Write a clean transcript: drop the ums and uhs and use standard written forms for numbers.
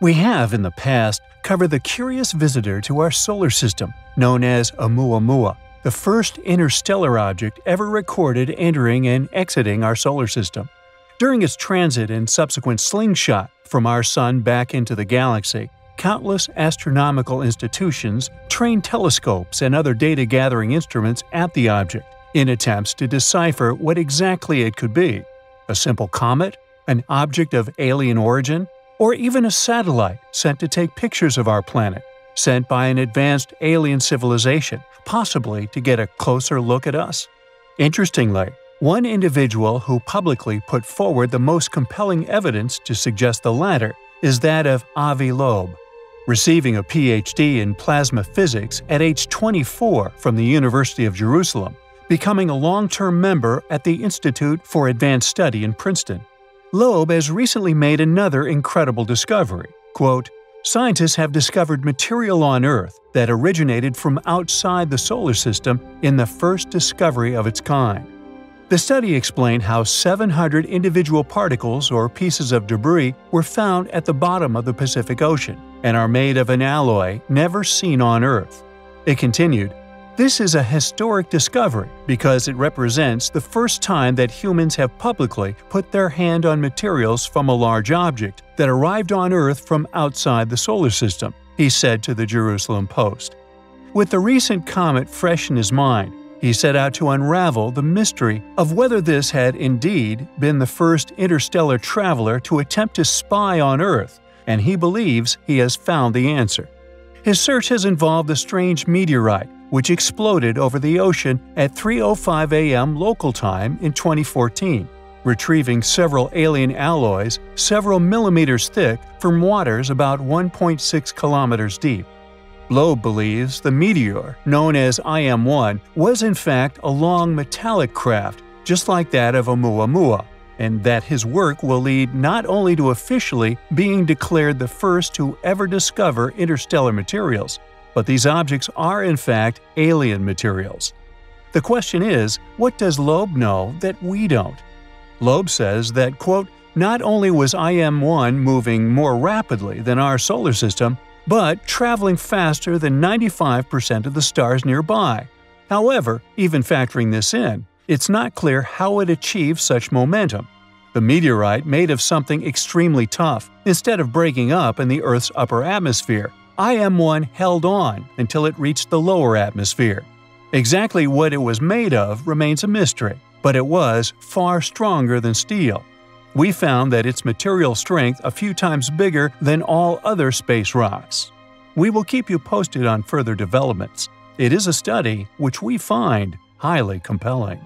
We have, in the past, covered the curious visitor to our solar system, known as Oumuamua, the first interstellar object ever recorded entering and exiting our solar system. During its transit and subsequent slingshot from our Sun back into the galaxy, countless astronomical institutions trained telescopes and other data-gathering instruments at the object in attempts to decipher what exactly it could be – a simple comet, an object of alien origin, or even a satellite sent to take pictures of our planet, sent by an advanced alien civilization, possibly to get a closer look at us. Interestingly, one individual who publicly put forward the most compelling evidence to suggest the latter is that of Avi Loeb. Receiving a PhD in plasma physics at age 24 from the University of Jerusalem, becoming a long-term member at the Institute for Advanced Study in Princeton, Loeb has recently made another incredible discovery. Quote, "Scientists have discovered material on Earth that originated from outside the solar system in the first discovery of its kind." The study explained how 700 individual particles or pieces of debris were found at the bottom of the Pacific Ocean and are made of an alloy never seen on Earth. It continued, "This is a historic discovery because it represents the first time that humans have publicly put their hand on materials from a large object that arrived on Earth from outside the solar system," he said to the Jerusalem Post. With the recent comet fresh in his mind, he set out to unravel the mystery of whether this had indeed been the first interstellar traveler to attempt to spy on Earth, and he believes he has found the answer. His search has involved a strange meteorite which exploded over the ocean at 3:05 a.m. local time in 2014, retrieving several alien alloys several millimeters thick from waters about 1.6 kilometers deep. Loeb believes the meteor, known as IM1, was in fact a long metallic craft, just like that of Oumuamua, and that his work will lead not only to officially being declared the first to ever discover interstellar materials, but these objects are in fact alien materials. The question is, what does Loeb know that we don't? Loeb says that, quote, "Not only was IM1 moving more rapidly than our solar system, but traveling faster than 95% of the stars nearby. However, even factoring this in, it's not clear how it achieved such momentum. The meteorite made of something extremely tough. Instead of breaking up in the Earth's upper atmosphere, IM1 held on until it reached the lower atmosphere. Exactly what it was made of remains a mystery, but it was far stronger than steel. We found that its material strength a few times bigger than all other space rocks. We will keep you posted on further developments. It is a study which we find highly compelling."